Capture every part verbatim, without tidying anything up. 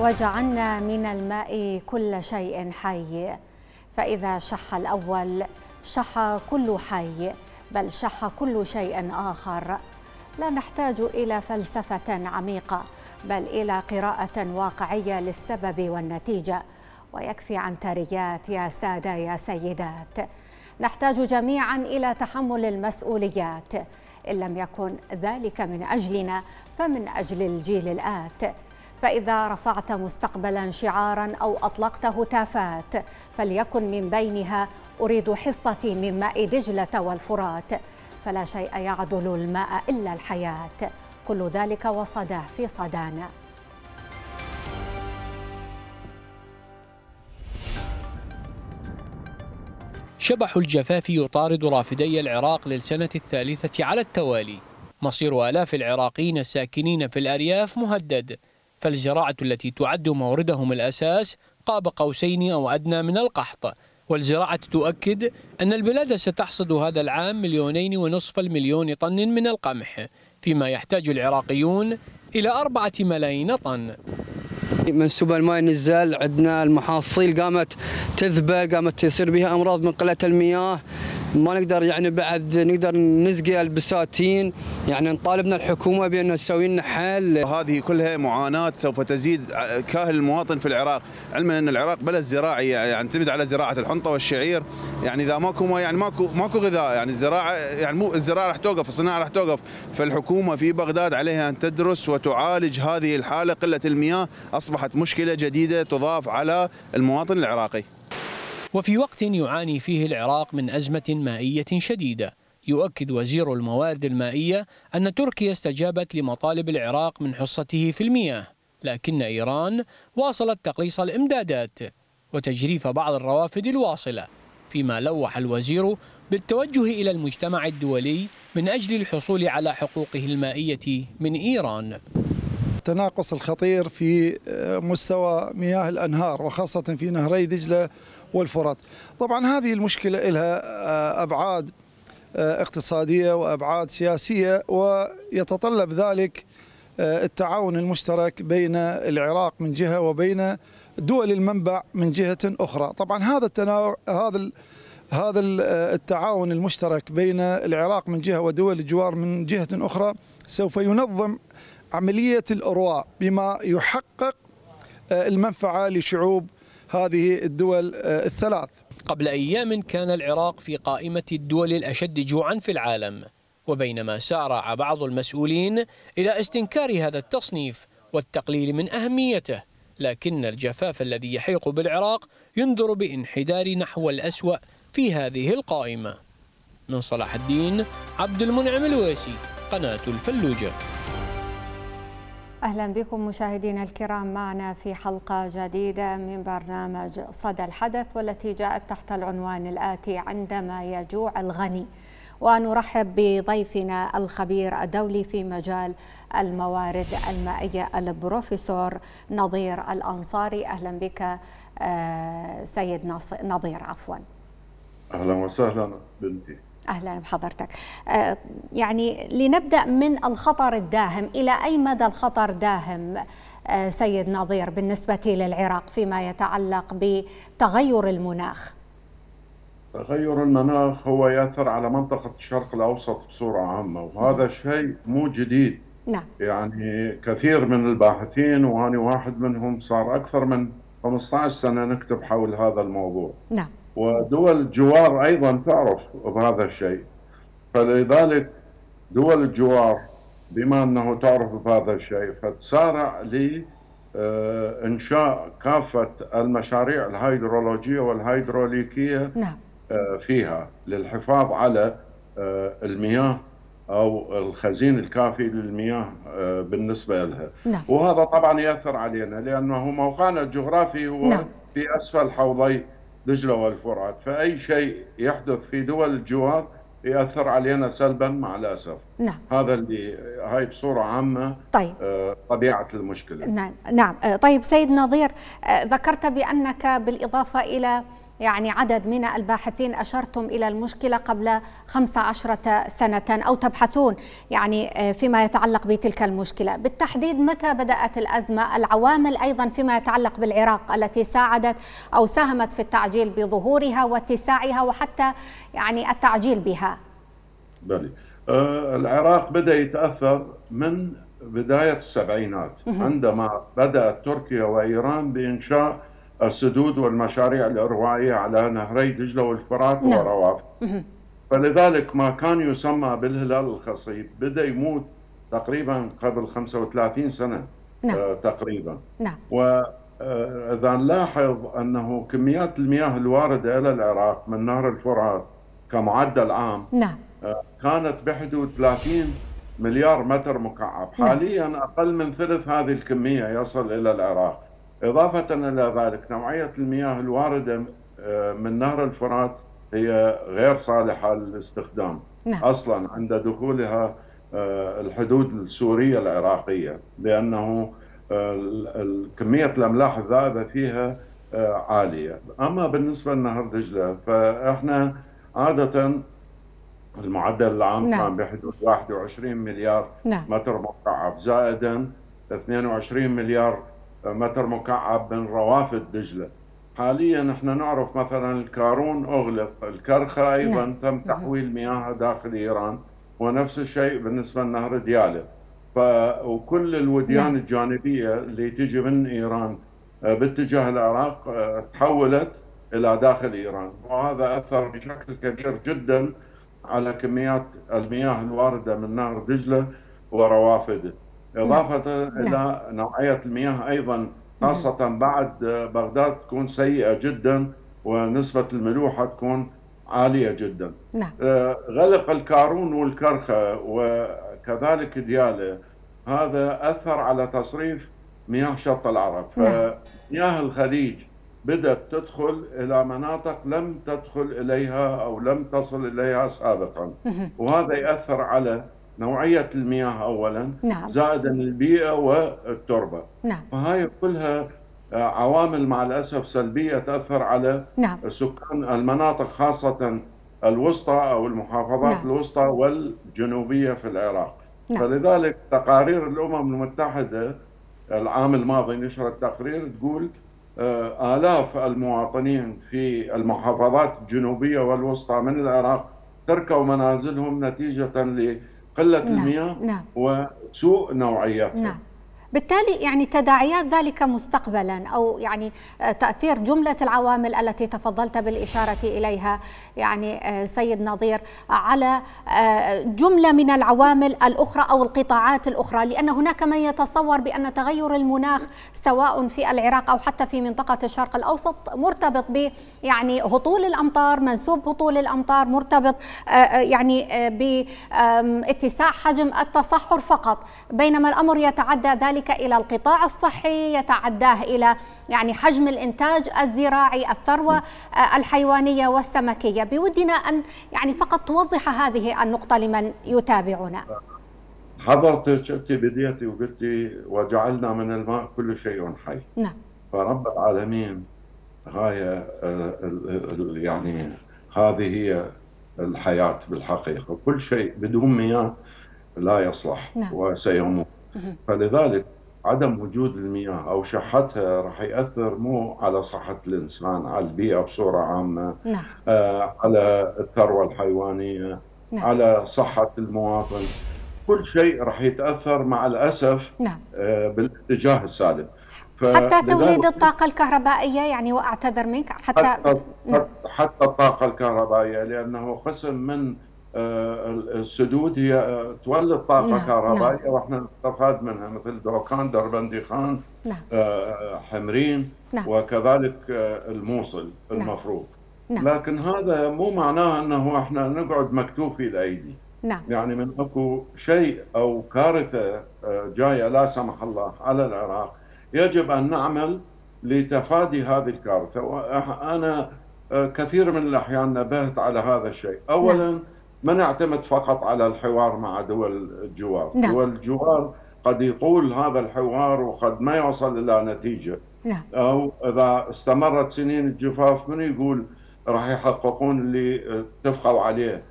وجعلنا من الماء كل شيء حي، فإذا شح الأول شح كل حي، بل شح كل شيء آخر. لا نحتاج إلى فلسفة عميقة، بل إلى قراءة واقعية للسبب والنتيجة، ويكفي عنتريات يا سادة يا سيدات. نحتاج جميعا إلى تحمل المسؤوليات، إن لم يكن ذلك من أجلنا فمن أجل الجيل الآت. فإذا رفعت مستقبلا شعارا أو أطلقت هتافات، فليكن من بينها أريد حصتي من ماء دجلة والفرات، فلا شيء يعدل الماء إلا الحياة. كل ذلك وصداه في صدانا. شبح الجفاف يطارد رافدي العراق للسنة الثالثة على التوالي. مصير آلاف العراقيين الساكنين في الأرياف مهدد، فالزراعة التي تعد موردهم الأساس قاب قوسين أو أدنى من القحط. والزراعة تؤكد أن البلاد ستحصد هذا العام مليونين ونصف المليون طن من القمح، فيما يحتاج العراقيون إلى أربعة ملايين طن. منسوب الماء نزل، عندنا المحاصيل قامت تذبل، قامت يصير بها أمراض من قلة المياه، ما نقدر يعني بعد نقدر نسقي البساتين. يعني نطالبنا الحكومة بأنه تسوي لنا حل. هذه كلها معاناة سوف تزيد كاهل المواطن في العراق، علما أن العراق بلد زراعي يعتمد يعني على زراعة الحنطة والشعير. يعني إذا ماكو ما يعني ماكو ماكو غذاء، يعني الزراعة يعني مو الزراعة راح توقف، الصناعة راح توقف. فالحكومة في بغداد عليها أن تدرس وتعالج هذه الحالة. قلة المياه أصبحت مشكلة جديدة تضاف على المواطن العراقي. وفي وقت يعاني فيه العراق من أزمة مائية شديدة، يؤكد وزير الموارد المائية أن تركيا استجابت لمطالب العراق من حصته في المياه، لكن إيران واصلت تقليص الإمدادات وتجريف بعض الروافد الواصلة، فيما لوح الوزير بالتوجه إلى المجتمع الدولي من أجل الحصول على حقوقه المائية من إيران. التناقص الخطير في مستوى مياه الأنهار وخاصة في نهري دجلة والفرات. طبعا هذه المشكلة لها أبعاد اقتصادية وأبعاد سياسية، ويتطلب ذلك التعاون المشترك بين العراق من جهة وبين دول المنبع من جهة أخرى. طبعا هذا التنوع هذا هذا التعاون المشترك بين العراق من جهة ودول الجوار من جهة أخرى سوف ينظم عملية الإرواء بما يحقق المنفعة لشعوب هذه الدول الثلاث. قبل أيام كان العراق في قائمة الدول الأشد جوعا في العالم، وبينما سارع بعض المسؤولين إلى استنكار هذا التصنيف والتقليل من أهميته، لكن الجفاف الذي يحيق بالعراق ينذر بانحدار نحو الأسوأ في هذه القائمة. من صلاح الدين عبد المنعم الويسي، قناة الفلوجة. أهلا بكم مشاهدينا الكرام معنا في حلقة جديدة من برنامج صدى الحدث، والتي جاءت تحت العنوان الآتي: عندما يجوع الغني. ونرحب بضيفنا الخبير الدولي في مجال الموارد المائية البروفيسور نظير الأنصاري. أهلا بك سيد نظير. عفوا أهلا وسهلا بنتي. أهلا بحضرتك. يعني لنبدأ من الخطر الداهم، إلى أي مدى الخطر داهم سيد نظير بالنسبة للعراق فيما يتعلق بتغير المناخ؟ تغير المناخ هو يأثر على منطقة الشرق الأوسط بصورة عامة، وهذا شيء مو جديد. نعم. يعني كثير من الباحثين، وأنا واحد منهم، صار أكثر من خمسة عشر سنة نكتب حول هذا الموضوع. نعم. ودول الجوار أيضا تعرف بهذا الشيء، فلذلك دول الجوار بما أنه تعرف بهذا الشيء فتسارع لإنشاء كافة المشاريع الهيدرولوجية والهيدروليكية فيها للحفاظ على المياه أو الخزين الكافي للمياه بالنسبة لها. وهذا طبعا يأثر علينا لأنه موقعنا الجغرافي هو في أسفل حوضي دجلة والفرات، فأي شيء يحدث في دول الجوار يأثر علينا سلبا مع الأسف. نعم. هذا اللي هاي بصورة عامة. طيب. طبيعة المشكلة. نعم. نعم. طيب سيد نظير، ذكرت بأنك بالإضافة إلى يعني عدد من الباحثين أشرتم إلى المشكلة قبل خمس عشرة سنة أو تبحثون يعني فيما يتعلق بتلك المشكلة بالتحديد. متى بدأت الأزمة؟ العوامل أيضا فيما يتعلق بالعراق التي ساعدت أو ساهمت في التعجيل بظهورها واتساعها وحتى يعني التعجيل بها. بلي. آه العراق بدأ يتأثر من بداية السبعينات عندما بدأت تركيا وإيران بإنشاء السدود والمشاريع الإروائية على نهري دجلة والفرات وروافد، فلذلك ما كان يسمى بالهلال الخصيب بدأ يموت تقريبا قبل خمسة وثلاثين سنة آه تقريبا. وإذا نلاحظ أنه كميات المياه الواردة إلى العراق من نهر الفرات كمعدل عام آه كانت بحدود ثلاثين مليار متر مكعب، حاليا أقل من ثلث هذه الكمية يصل إلى العراق. إضافة إلى ذلك نوعية المياه الواردة من نهر الفرات هي غير صالحة للاستخدام أصلا عند دخولها الحدود السورية العراقية، لأنه كمية الأملاح الذائبة فيها عالية. أما بالنسبة لنهر دجلة فإحنا عادة المعدل العام كان بحدود واحد وعشرين مليار متر مكعب زائدا اثنين وعشرين مليار متر مكعب من روافد دجلة. حاليا نحن نعرف مثلا الكارون أغلق، الكرخة أيضا لا. تم تحويل مياهها داخل إيران، ونفس الشيء بالنسبة لنهر ديالى. وكل الوديان لا. الجانبية اللي تجي من إيران باتجاه العراق تحولت إلى داخل إيران، وهذا أثر بشكل كبير جدا على كميات المياه الواردة من نهر دجلة وروافده. إضافة نعم. إلى نوعية المياه أيضا خاصة بعد بغداد تكون سيئة جدا ونسبة الملوحة تكون عالية جدا. نعم. غلق الكارون والكرخة وكذلك ديالى، هذا أثر على تصريف مياه شط العرب. نعم. فمياه الخليج بدأت تدخل إلى مناطق لم تدخل إليها أو لم تصل إليها سابقا، وهذا يأثر على نوعية المياه أولا نعم. زائدا البيئة والتربة نعم. فهي كلها عوامل مع الأسف سلبية تأثر على نعم. سكان المناطق خاصة الوسطى أو المحافظات نعم. الوسطى والجنوبية في العراق نعم. فلذلك تقارير الأمم المتحدة العام الماضي نشرت تقرير تقول آلاف المواطنين في المحافظات الجنوبية والوسطى من العراق تركوا منازلهم نتيجة ل قلة نعم. المياه نعم. وسوء نوعياتها نعم. بالتالي يعني تداعيات ذلك مستقبلا أو يعني تأثير جملة العوامل التي تفضلت بالإشارة إليها يعني سيد نظير على جملة من العوامل الأخرى أو القطاعات الأخرى، لأن هناك من يتصور بأن تغير المناخ سواء في العراق أو حتى في منطقة الشرق الأوسط مرتبط ب يعني هطول الأمطار، منسوب هطول الأمطار مرتبط يعني باتساع حجم التصحر فقط، بينما الأمر يتعدى ذلك إلى القطاع الصحي، يتعداه إلى يعني حجم الإنتاج الزراعي، الثروة الحيوانية والسمكية. بودنا أن يعني فقط توضح هذه النقطة لمن يتابعنا. حضرتك أنت بديتي وقلتي وجعلنا من الماء كل شيء حي نعم. فرب العالمين هاي يعني هذه هي الحياة بالحقيقة، كل شيء بدون مياه لا يصلح نعم. وسيموت. فلذلك عدم وجود المياه أو شحتها راح يأثر مو على صحة الإنسان، على البيئة بصورة عامة نعم. آه على الثروة الحيوانية نعم. على صحة المواطن، كل شيء راح يتأثر مع الأسف نعم. آه بالاتجاه السالب. حتى توليد الطاقة الكهربائية يعني وأعتذر منك حتى حتى, نعم. حتى الطاقة الكهربائية، لأنه قسم من السدود هي تولد طاقة نعم. كهربائية نعم. واحنا نستفاد منها مثل دوكان، دربنديخان نعم. حمرين نعم. وكذلك الموصل نعم. المفروض نعم. لكن هذا مو معناه انه احنا نقعد مكتوفي الايدي نعم. يعني من اكو شيء او كارثة جاية لا سمح الله على العراق يجب ان نعمل لتفادي هذه الكارثة. وانا كثير من الاحيان نبهت على هذا الشيء. اولا نعم. ما نعتمد فقط على الحوار مع دول الجوار، دول الجوار قد يطول هذا الحوار وقد ما يوصل إلى نتيجة. نعم. أو إذا استمرت سنين الجفاف من يقول راح يحققون اللي اتفقوا عليه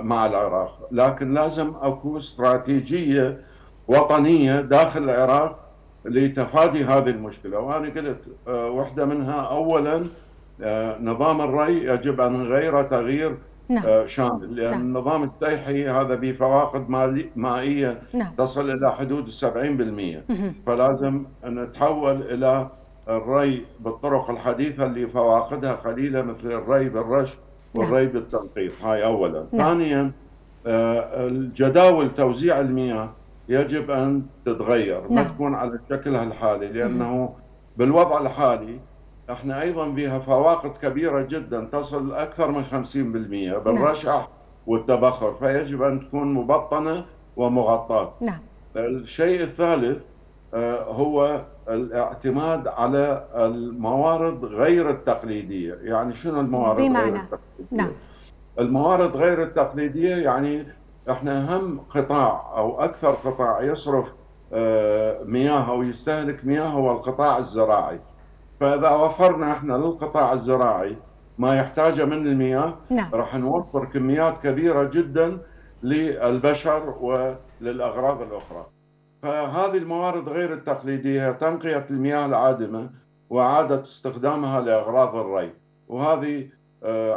مع العراق، لكن لازم أكون استراتيجية وطنية داخل العراق لتفادي هذه المشكلة. وأنا قلت واحدة منها، أولا نظام الري يجب أن نغير تغيير نعم. شامل، لأن نعم. النظام السيحي هذا بفواقد مائية نعم. تصل إلى حدود السبعين بالمئة، فلازم نتحول إلى الري بالطرق الحديثة اللي فواقدها قليلة، مثل الري بالرش والري نعم. بالتنقيط. هاي أولا. نعم. ثانيا الجداول توزيع المياه يجب أن تتغير، نعم. ما تكون على شكلها الحالي، لأنه بالوضع الحالي احنا ايضا بها فواقد كبيره جدا تصل اكثر من خمسين بالمئة بالرشح نعم. والتبخر، فيجب ان تكون مبطنه ومغطاه. نعم. الشيء الثالث هو الاعتماد على الموارد غير التقليديه. يعني شنو الموارد بمعنى. غير التقليديه؟ نعم. الموارد غير التقليديه يعني احنا اهم قطاع او اكثر قطاع يصرف مياه او يستهلك مياه هو القطاع الزراعي. فإذا وفرنا احنا للقطاع الزراعي ما يحتاجه من المياه نعم. راح نوفر كميات كبيرة جدا للبشر وللأغراض الأخرى. فهذه الموارد غير التقليدية تنقية المياه العادمة وإعادة استخدامها لأغراض الري، وهذه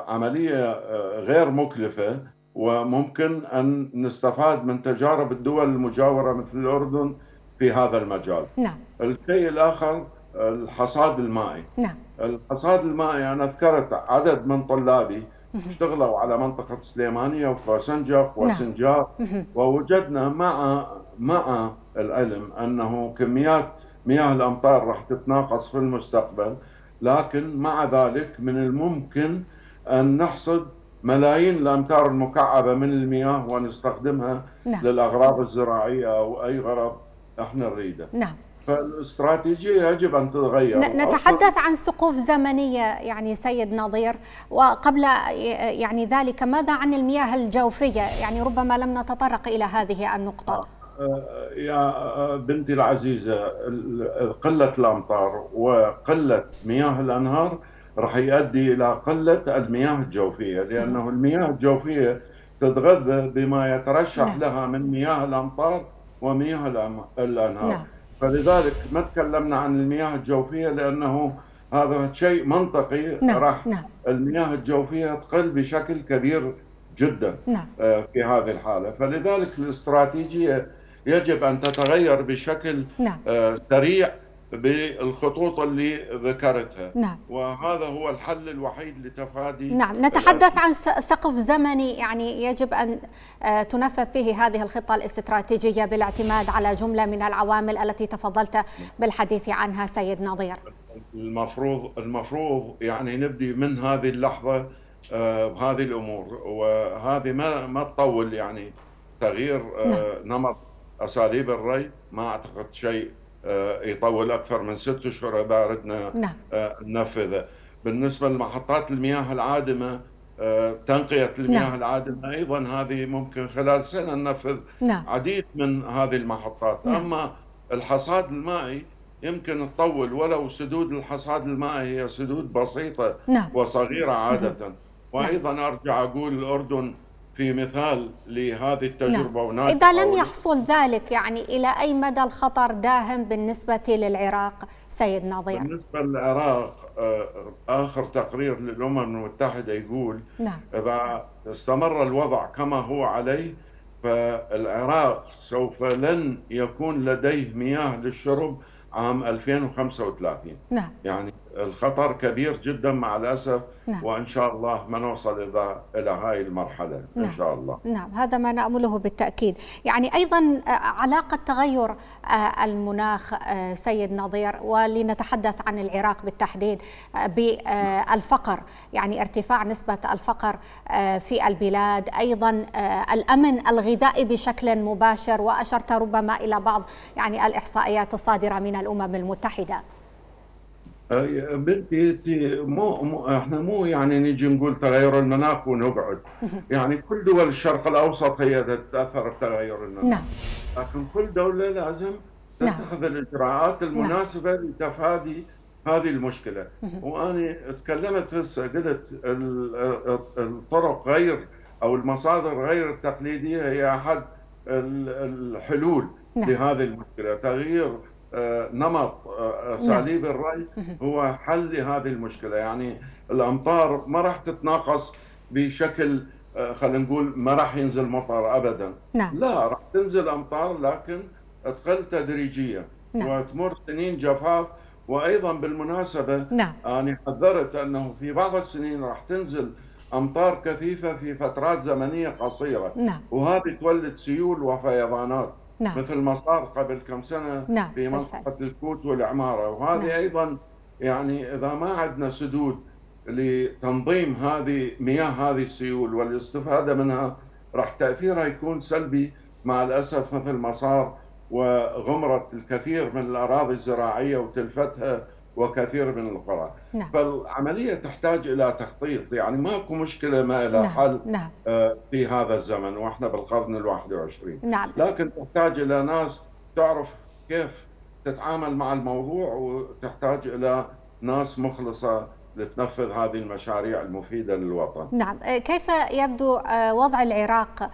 عملية غير مكلفة، وممكن أن نستفاد من تجارب الدول المجاورة مثل الأردن في هذا المجال. نعم. الشيء الآخر الحصاد المائي. نعم. الحصاد المائي أنا ذكرت عدد من طلابي اشتغلوا على منطقة السليمانية وفرسنجق وسنجاب، نعم. ووجدنا مع مع العلم أنه كميات مياه الأمطار راح تتناقص في المستقبل، لكن مع ذلك من الممكن أن نحصد ملايين الأمتار المكعبة من المياه ونستخدمها نعم. للأغراض الزراعية أو أي غرض احنا نريده. نعم. فالاستراتيجية يجب أن تتغير. نتحدث عن سقوف زمنية يعني سيد نظير، وقبل يعني ذلك ماذا عن المياه الجوفية؟ يعني ربما لم نتطرق إلى هذه النقطة. يا بنتي العزيزة، قلة الأمطار وقلة مياه الأنهار راح يؤدي إلى قلة المياه الجوفية، لأنه المياه الجوفية تتغذى بما يترشح نعم. لها من مياه الأمطار ومياه الأنهار. نعم. فلذلك ما تكلمنا عن المياه الجوفية، لأنه هذا شيء منطقي. نعم. راح نعم. المياه الجوفية تقل بشكل كبير جدا نعم. في هذه الحالة. فلذلك الاستراتيجية يجب أن تتغير بشكل نعم. سريع بالخطوط اللي ذكرتها. نعم. وهذا هو الحل الوحيد لتفادي. نعم. نتحدث عن سقف زمني يعني يجب أن تنفذ فيه هذه الخطة الاستراتيجية بالاعتماد على جملة من العوامل التي تفضلت بالحديث عنها سيد نظير. المفروض المفروض يعني نبدي من هذه اللحظة بهذه الأمور، وهذه ما ما تطول يعني تغيير نعم. نمط أساليب الري ما أعتقد شيء يطول أكثر من ست أشهر إذا أردنا نعم. ننفذه. بالنسبة لمحطات المياه العادمة تنقية المياه نعم. العادمة أيضا هذه ممكن خلال سنة ننفذ نعم. عديد من هذه المحطات. نعم. أما الحصاد المائي يمكن تطول، ولو سدود الحصاد المائي هي سدود بسيطة نعم. وصغيرة عادة. نعم. وأيضا أرجع أقول الأردن في مثال لهذه التجربة. نعم. إذا لم يحصل ذلك يعني إلى أي مدى الخطر داهم بالنسبة للعراق سيد نظير؟ بالنسبة للعراق آخر تقرير للأمم المتحدة يقول نعم. إذا استمر الوضع كما هو عليه فالعراق سوف لن يكون لديه مياه للشرب عام ألفين وخمسة وثلاثين. نعم. يعني الخطر كبير جدا مع الأسف. نعم. وإن شاء الله ما نوصل إلى هاي المرحلة. نعم. إن شاء الله. نعم. هذا ما نأمله بالتأكيد. يعني أيضا علاقة تغير المناخ سيد نظير، ولنتحدث عن العراق بالتحديد، بالفقر يعني ارتفاع نسبة الفقر في البلاد، أيضا الأمن الغذائي بشكل مباشر، وأشرت ربما إلى بعض يعني الإحصائيات الصادرة من الأمم المتحدة. بدي مو, مو احنا مو يعني نيجي نقول تغير المناخ ونقعد، يعني كل دول الشرق الاوسط هي تتاثر بتغير المناخ، لكن كل دوله لازم تتخذ الاجراءات المناسبه لتفادي هذه المشكله. وانا تكلمت هسه قلت الطرق غير او المصادر غير التقليديه هي احد الحلول لهذه المشكله. تغيير نمط اساليب الري هو حل لهذه المشكله. يعني الامطار ما راح تتناقص بشكل خلينا نقول ما راح ينزل مطر ابدا، نعم. لا راح تنزل امطار لكن تقل تدريجيا، نعم. وتمر سنين جفاف. وايضا بالمناسبه، نعم. انا حذرت انه في بعض السنين راح تنزل امطار كثيفه في فترات زمنيه قصيره، نعم. وهذه تولد سيول وفيضانات، نعم. مثل ما صار قبل كم سنه، نعم. في منطقه الكوت والعماره، وهذه نعم. ايضا يعني اذا ما عندنا سدود لتنظيم هذه مياه هذه السيول والاستفاده منها راح تاثيرها يكون سلبي مع الاسف، مثل ما صار وغمرت الكثير من الاراضي الزراعيه وتلفتها وكثير من القرى، نعم. فالعمليه تحتاج الى تخطيط، يعني ماكو مشكله ما لها حل، نعم. آه في هذا الزمن واحنا بالقرن الواحد والعشرين، نعم. لكن تحتاج الى ناس تعرف كيف تتعامل مع الموضوع، وتحتاج الى ناس مخلصه لتنفذ هذه المشاريع المفيدة للوطن. نعم، كيف يبدو وضع العراق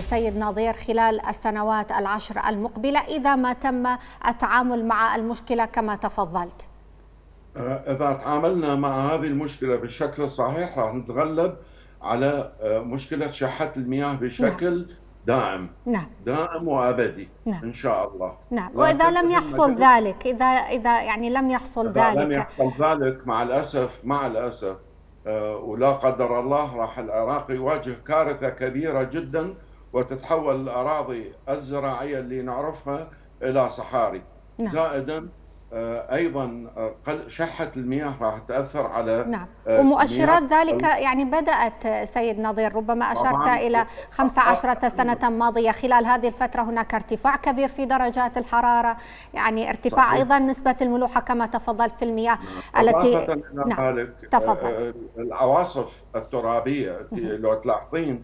سيد نظير خلال السنوات العشر المقبلة إذا ما تم التعامل مع المشكلة كما تفضلت؟ إذا تعاملنا مع هذه المشكلة بالشكل الصحيح راح نتغلب على مشكلة شحة المياه بشكل، نعم. دائم، نعم. دائم وابدي، نعم. ان شاء الله، نعم. واذا لم يحصل ذلك، اذا اذا يعني لم يحصل إذا ذلك لم يحصل ذلك مع الاسف مع الاسف آه ولا قدر الله راح العراق يواجه كارثه كبيره جدا، وتتحول الاراضي الزراعيه اللي نعرفها الى صحاري، نعم. زائدا آه ايضا شحه المياه راح تاثر على، نعم. ومؤشرات ذلك يعني بدات سيد نظير، ربما اشرت الى خمس عشرة سنه ماضيه خلال هذه الفتره هناك ارتفاع كبير في درجات الحراره، يعني ارتفاع، صحيح. ايضا نسبه الملوحه كما تفضلت في المياه التي، نعم. تفضل. العواصف الترابيه لو تلاحظين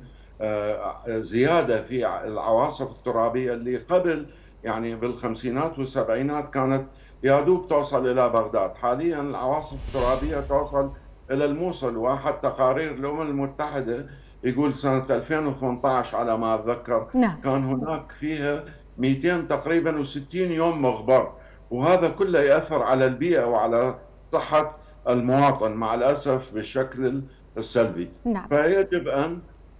زياده في العواصف الترابيه اللي قبل يعني بالخمسينات والسبعينات كانت يا دوب توصل إلى بغداد، حاليا العواصف الترابية توصل إلى الموصل. وأحد تقارير الأمم المتحدة يقول سنة ألفين وثمانية عشر على ما أتذكر، نعم. كان هناك فيها مئتين تقريبا وستين يوم مغبر، وهذا كله يأثر على البيئة وعلى صحة المواطن مع الأسف بالشكل السلبي، نعم. فيجب أن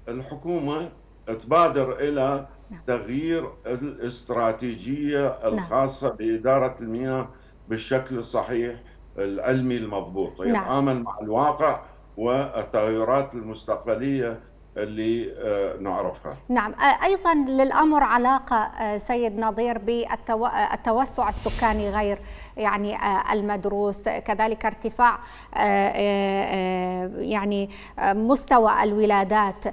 الحكومة تبادر إلى تغيير الاستراتيجية الخاصة بإدارة المياه بالشكل الصحيح العلمي المضبوط، يتعامل مع الواقع والتغيرات المستقبلية اللي نعرفها. نعم، أيضا للأمر علاقة سيد نظير بالتوسع السكاني غير يعني المدروس، كذلك ارتفاع يعني مستوى الولادات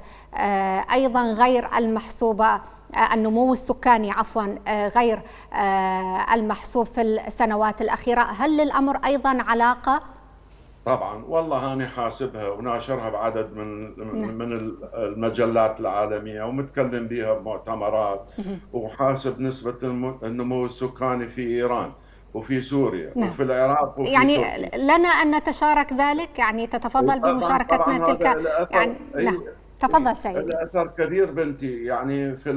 أيضا غير المحسوبة، النمو السكاني عفوا غير المحسوب في السنوات الأخيرة، هل للأمر أيضا علاقة؟ طبعا والله أنا حاسبها وناشرها بعدد من من المجلات العالمية ومتكلم بها بمؤتمرات، وحاسب نسبة النمو السكاني في إيران وفي سوريا، نعم. وفي العراق وفي يعني سوريا. لنا أن نتشارك ذلك، يعني تتفضل بمشاركتنا تلك يعني، نعم. تفضل سيدي. الأثر كبير بنتي، يعني في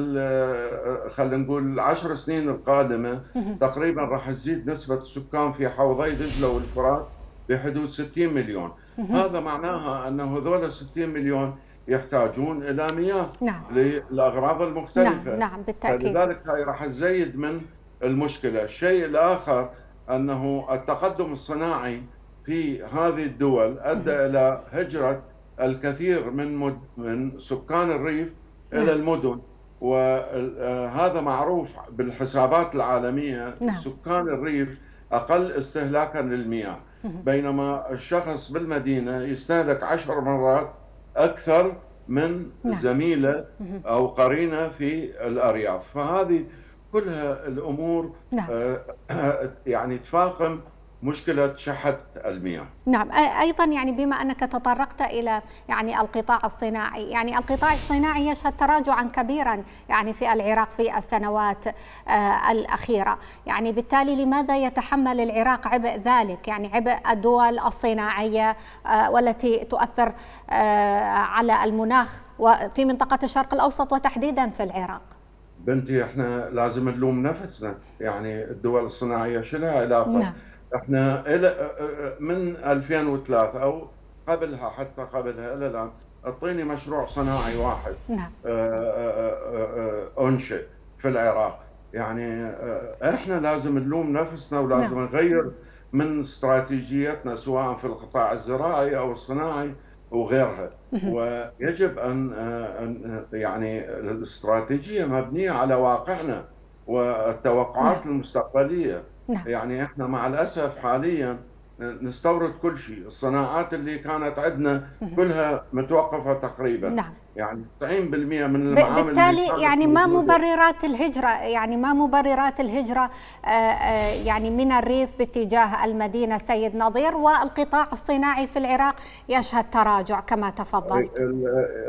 خلينا نقول العشر سنين القادمة تقريبا راح تزيد نسبة السكان في حوضي دجلة والفرات بحدود ستين مليون، هذا معناها أنه هذول ستين مليون يحتاجون إلى مياه، نعم. للأغراض المختلفة، نعم. نعم بالتأكيد. فلذلك هاي راح تزيد من المشكلة. الشيء الآخر أنه التقدم الصناعي في هذه الدول أدى إلى هجرة الكثير من مد... من سكان الريف نعم. الى المدن، وهذا معروف بالحسابات العالميه، نعم. سكان الريف اقل استهلاكا للمياه، نعم. بينما الشخص بالمدينه يستهلك عشر مرات اكثر من نعم. زميله نعم. او قرينه في الارياف، فهذه كلها الامور نعم. يعني تفاقم مشكلة شحة المياه. نعم، أيضا يعني بما أنك تطرقت إلى يعني القطاع الصناعي، يعني القطاع الصناعي يشهد تراجعا كبيرا يعني في العراق في السنوات الأخيرة، يعني بالتالي لماذا يتحمل العراق عبء ذلك، يعني عبء الدول الصناعية والتي تؤثر على المناخ وفي منطقة الشرق الأوسط وتحديدا في العراق؟ بنتي احنا لازم نلوم نفسنا، يعني الدول الصناعية شو لها علاقة؟ نعم. احنا من ألفين وثلاثة او قبلها حتى قبلها الى الان اعطيني مشروع صناعي واحد نعم انشئ في العراق، يعني احنا لازم نلوم نفسنا ولازم نغير من استراتيجيتنا سواء في القطاع الزراعي او الصناعي وغيرها. ويجب ان يعني الاستراتيجيه مبنيه على واقعنا والتوقعات المستقبليه. يعني احنا مع الاسف حاليا نستورد كل شيء، الصناعات اللي كانت عندنا كلها متوقفه تقريبا. نعم. يعني تسعين بالمئة من المعامل بالتالي يعني ما مبررات الهجره، يعني ما مبررات الهجره يعني من الريف باتجاه المدينه سيد نظير، والقطاع الصناعي في العراق يشهد تراجع كما تفضلت؟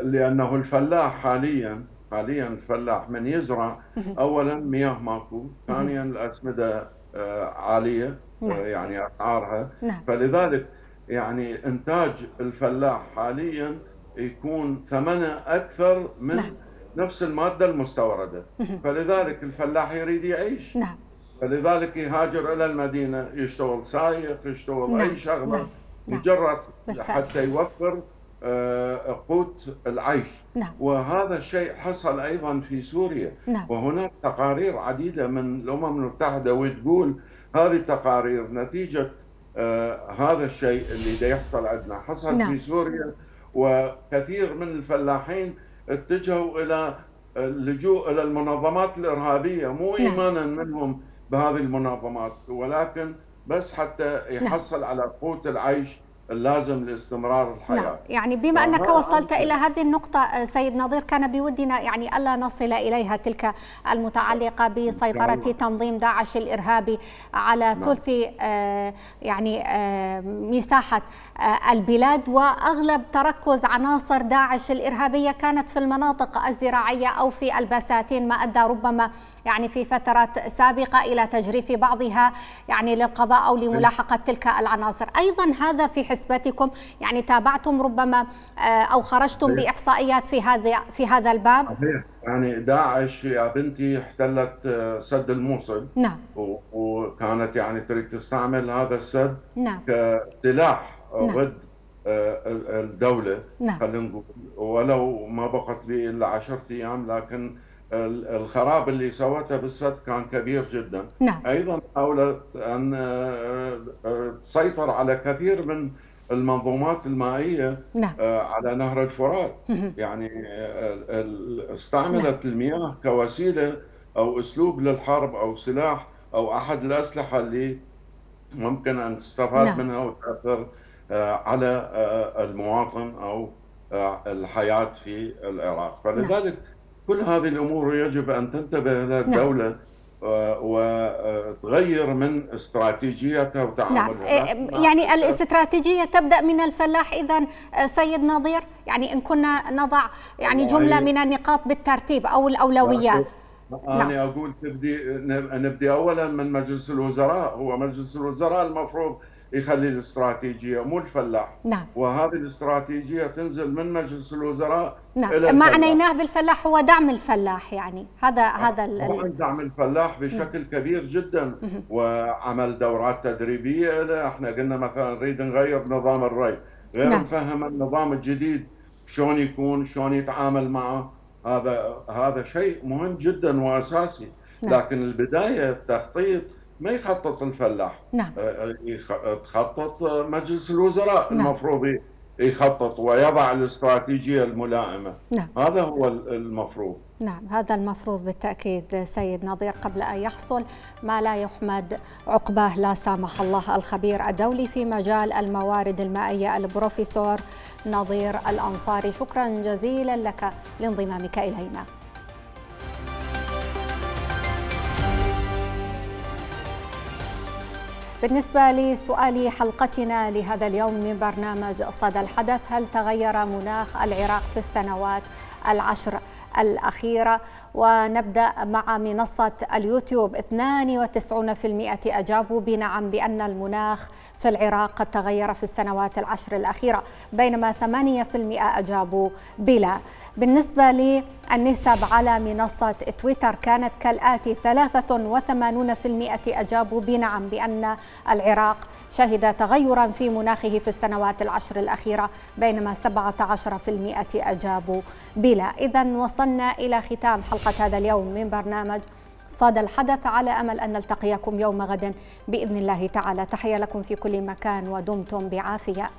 لانه الفلاح حاليا حاليا الفلاح من يزرع اولا مياه ماكو، ثانيا الاسمده عالية يعني أسعارها، فلذلك يعني إنتاج الفلاح حاليا يكون ثمنه أكثر من نفس المادة المستوردة، فلذلك الفلاح يريد يعيش، فلذلك يهاجر إلى المدينة يشتغل سايق يشتغل أي شغلة مجرد حتى يوفر قوت العيش. نعم. وهذا الشيء حصل أيضا في سوريا. نعم. وهناك تقارير عديدة من الأمم المتحدة وتقول هذه التقارير نتيجة آه هذا الشيء اللي دا يحصل عندنا حصل. نعم. في سوريا، وكثير من الفلاحين اتجهوا إلى اللجوء إلى المنظمات الإرهابية، مو إيمانا منهم بهذه المنظمات ولكن بس حتى يحصل على قوت العيش اللازم لاستمرار الحياة. نعم. يعني بما أنك وصلت إلى هذه النقطة سيد نظير، كان بودنا يعني ألا نصل إليها، تلك المتعلقة بسيطرة تنظيم داعش الإرهابي على ثلث آه يعني آه مساحة آه البلاد، وأغلب تركز عناصر داعش الإرهابية كانت في المناطق الزراعية أو في البساتين، ما أدى ربما يعني في فترات سابقة إلى تجريف بعضها يعني للقضاء أو لملاحقة تلك العناصر. أيضا هذا في حسبتكم، يعني تابعتم ربما أو خرجتم بإحصائيات في هذا في هذا الباب؟ يعني داعش يا بنتي احتلت سد الموصل. نعم. وكانت يعني تريد تستعمل هذا السد. نعم. كسلاح ضد الدولة. نعم. خلينا نقول ولو ما بقت لي إلا عشرة أيام، لكن الخراب اللي سوته بالسد كان كبير جدا. نعم. ايضا حاولت ان تسيطر على كثير من المنظومات المائيه. نعم. على نهر الفرات. يعني استعملت. نعم. المياه كوسيله او اسلوب للحرب او سلاح او احد الاسلحه اللي ممكن ان تستفاد. نعم. منها وتاثر على المواطن او الحياه في العراق، فلذلك. نعم. كل هذه الأمور يجب أن تنتبه لها الدولة. نعم. وتغير من استراتيجيتها وتعاملها. نعم. يعني الاستراتيجية تبدأ من الفلاح إذن سيد نظير، يعني إن كنا نضع يعني جملة من النقاط بالترتيب أو الأولويات. أنا نعم. أقول تبدي نبدي أولا من مجلس الوزراء، هو مجلس الوزراء المفروض يخلي الاستراتيجية مو الفلاح. نعم. وهذه الاستراتيجية تنزل من مجلس الوزراء. نعم. ما عنيناه بالفلاح هو دعم الفلاح، يعني هذا هذا ال... دعم الفلاح بشكل. نعم. كبير جدا، وعمل دورات تدريبية له. احنا قلنا مثلا نريد نغير نظام الري، غير نفهم النظام الجديد شلون يكون شلون يتعامل معه، هذا هذا شيء مهم جدا وأساسي. نعم. لكن البداية التخطيط ما يخطط الفلاح. نعم. يخطط مجلس الوزراء. نعم. المفروض يخطط ويضع الاستراتيجية الملائمة. نعم. هذا هو المفروض. نعم، هذا المفروض بالتأكيد سيد نظير، قبل أن يحصل ما لا يحمد عقباه لا سامح الله. الخبير الدولي في مجال الموارد المائية البروفيسور نظير الأنصاري، شكرا جزيلا لك لانضمامك إلينا. بالنسبة لسؤال حلقتنا لهذا اليوم من برنامج صدى الحدث، هل تغير مناخ العراق في السنوات العشر الأخيرة؟ ونبدأ مع منصة اليوتيوب. اثنين وتسعين بالمئة أجابوا بنعم بأن المناخ في العراق قد تغير في السنوات العشر الأخيرة، بينما ثمانية بالمئة أجابوا بلا. بالنسبة للنسب على منصة تويتر كانت كالآتي: ثلاثة وثمانين بالمئة أجابوا بنعم بأن العراق شهد تغيرا في مناخه في السنوات العشر الأخيرة، بينما سبعة عشر بالمئة أجابوا بلا. إذن وصلنا إلى ختام حلقة هذا اليوم من برنامج صدى الحدث، على أمل أن نلتقيكم يوم غد بإذن الله تعالى. تحية لكم في كل مكان ودمتم بعافية.